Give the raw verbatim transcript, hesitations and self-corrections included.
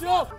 Attention.